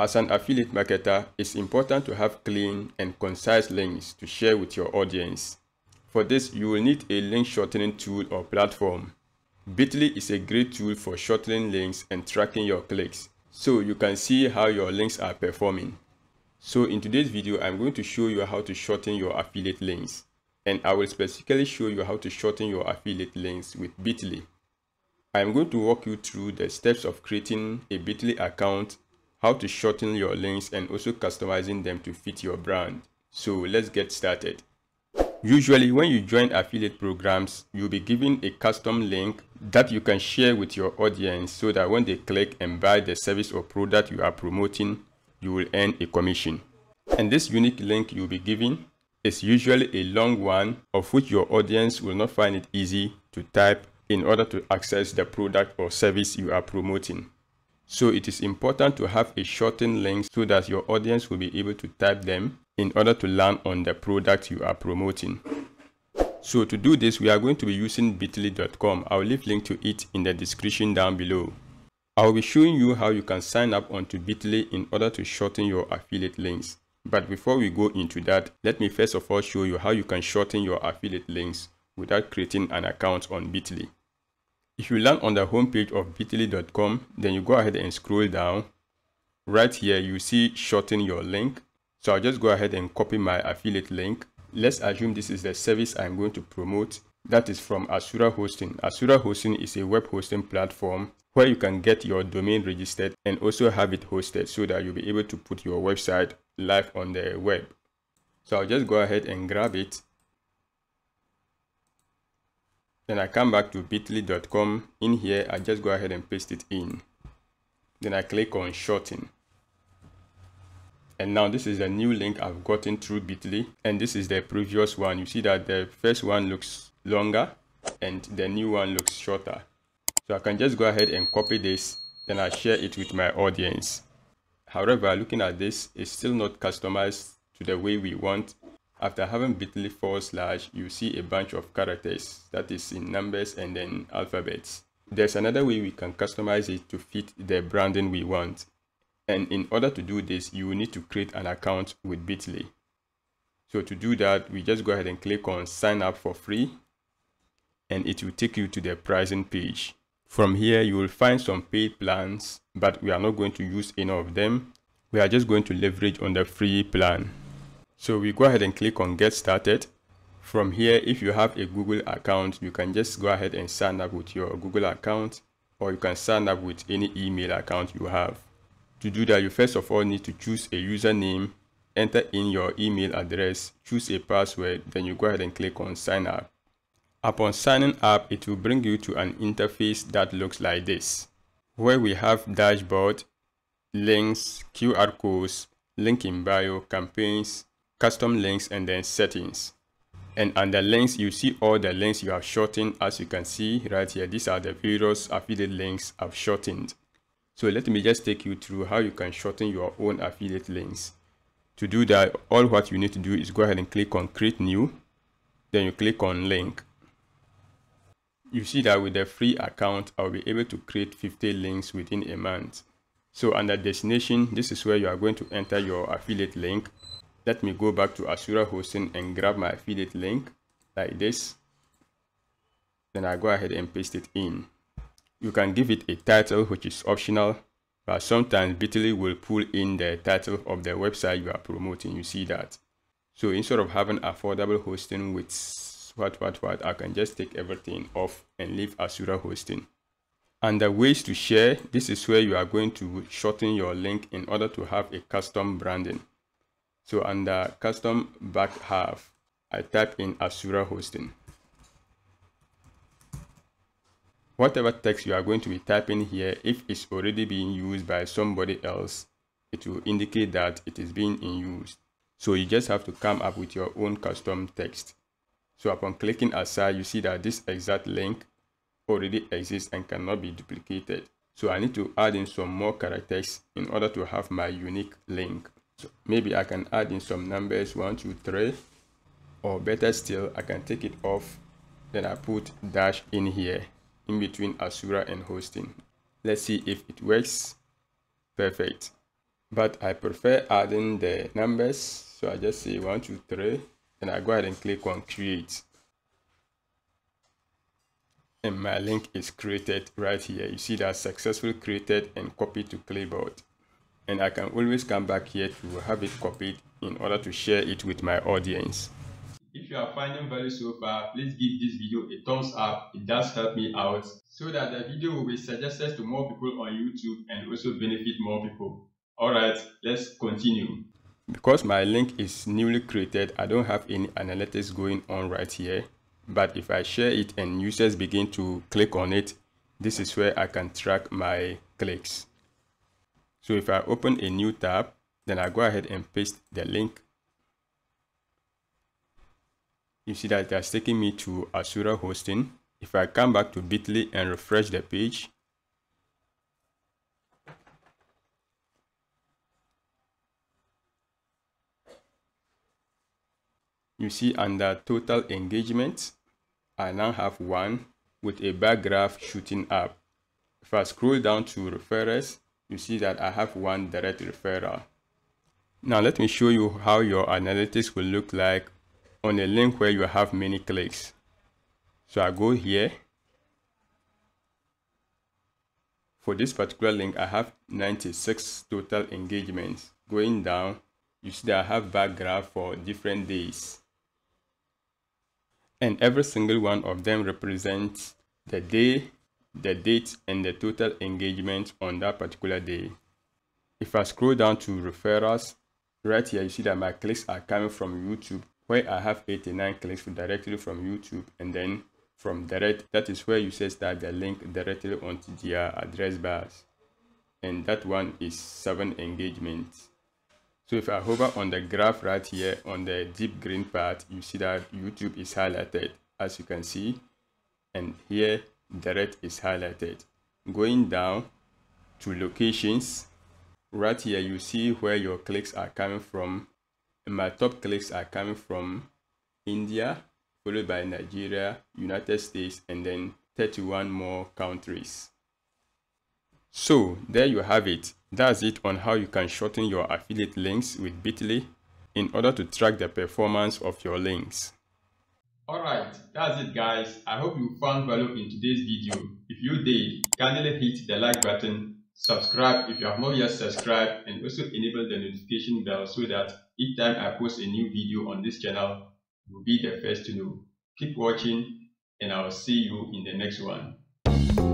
As an affiliate marketer, it's important to have clean and concise links to share with your audience. For this, you will need a link shortening tool or platform. Bitly is a great tool for shortening links and tracking your clicks, so you can see how your links are performing. So in today's video, I'm going to show you how to shorten your affiliate links, and I will specifically show you how to shorten your affiliate links with Bitly. I'm going to walk you through the steps of creating a Bitly account, how to shorten your links, and also customizing them to fit your brand. So let's get started. Usually when you join affiliate programs, you'll be given a custom link that you can share with your audience so that when they click and buy the service or product you are promoting, you will earn a commission. And this unique link you'll be given is usually a long one, of which your audience will not find it easy to type in order to access the product or service you are promoting. So it is important to have a shortened link so that your audience will be able to type them in order to land on the product you are promoting. So to do this, we are going to be using bitly.com. I'll leave a link to it in the description down below. I'll be showing you how you can sign up onto Bitly in order to shorten your affiliate links. But before we go into that, let me first of all show you how you can shorten your affiliate links without creating an account on Bitly. If you land on the homepage of bitly.com, then you go ahead and scroll down. Right here, you see shorten your link. So I'll just go ahead and copy my affiliate link. Let's assume this is the service I'm going to promote. That is from Asura Hosting. Asura Hosting is a web hosting platform where you can get your domain registered and also have it hosted so that you'll be able to put your website live on the web. So I'll just go ahead and grab it. Then I come back to bitly.com. In here, I just go ahead and paste it in. Then I click on shorten. And now this is a new link I've gotten through Bitly. And this is the previous one. You see that the first one looks longer and the new one looks shorter. So I can just go ahead and copy this. Then I share it with my audience. However, looking at this, it's still not customized to the way we want. After having bitly/, you see a bunch of characters, that is in numbers and then alphabets. There's another way we can customize it to fit the branding we want. And in order to do this, you will need to create an account with Bitly. So to do that, we just go ahead and click on sign up for free. And it will take you to the pricing page. From here, you will find some paid plans, but we are not going to use any of them. We are just going to leverage on the free plan. So we go ahead and click on get started. From here, if you have a Google account, you can just go ahead and sign up with your Google account, or you can sign up with any email account you have. To do that, you first of all need to choose a username, enter in your email address, choose a password, then you go ahead and click on sign up. Upon signing up, it will bring you to an interface that looks like this, where we have dashboard, links, QR codes, link in bio, campaigns, custom links, and then settings. And under links, you see all the links you have shortened. As you can see right here, these are the various affiliate links I've shortened. So let me just take you through how you can shorten your own affiliate links. To do that, all what you need to do is go ahead and click on create new, then you click on link. You see that with the free account, I'll be able to create 50 links within a month. So under destination, this is where you are going to enter your affiliate link. Let me go back to Asura Hosting and grab my affiliate link like this. Then I go ahead and paste it in. You can give it a title, which is optional, but sometimes Bitly will pull in the title of the website you are promoting. You see that. So instead of having affordable hosting with I can just take everything off and leave Asura Hosting. Under ways to share, this is where you are going to shorten your link in order to have a custom branding. So under custom back half, I type in Asura Hosting. Whatever text you are going to be typing here, if it's already being used by somebody else, it will indicate that it is being in use. So you just have to come up with your own custom text. So upon clicking aside, you see that this exact link already exists and cannot be duplicated. So I need to add in some more characters in order to have my unique link. So maybe I can add in some numbers, 1, 2, 3, or better still, I can take it off. Then I put dash in here, in between Asura and hosting. Let's see if it works. Perfect. but I prefer adding the numbers, so I just say 1, 2, 3 and I go ahead and click on create, and my link is created right here. You see that successfully created and copied to clipboard, and I can always come back here to have it copied in order to share it with my audience. If you are finding value so far, please give this video a thumbs up. It does help me out so that the video will be suggested to more people on YouTube and also benefit more people. Alright, let's continue. Because my link is newly created, I don't have any analytics going on right here. But if I share it and users begin to click on it, this is where I can track my clicks. So if I open a new tab, then I go ahead and paste the link. You see that it has taken me to Asura Hosting. If I come back to Bitly and refresh the page, you see under total engagement, I now have 1 with a bar graph shooting up. If I scroll down to referrals, you see that I have 1 direct referral. Now let me show you how your analytics will look like on a link where you have many clicks. So I go here. For this particular link, I have 96 total engagements. Going down, you see that I have bar graph for different days, and every single one of them represents the day, the date, and the total engagement on that particular day. If I scroll down to referrals, right here you see that my clicks are coming from YouTube, where I have 89 clicks directly from YouTube, and then from direct, that is where users start the link directly onto their address bars, and that one is 7 engagements. So if I hover on the graph right here on the deep green part, you see that YouTube is highlighted, as you can see, and here direct is highlighted. Going down to locations, right here you see where your clicks are coming from. My top clicks are coming from India, followed by Nigeria, United States, and then 31 more countries. So there you have it. That's it on how you can shorten your affiliate links with Bitly in order to track the performance of your links. Alright, that's it guys. I hope you found value in today's video. If you did, kindly hit the like button, subscribe if you have not yet subscribed, and also enable the notification bell so that each time I post a new video on this channel, you'll be the first to know. Keep watching, and I'll see you in the next one.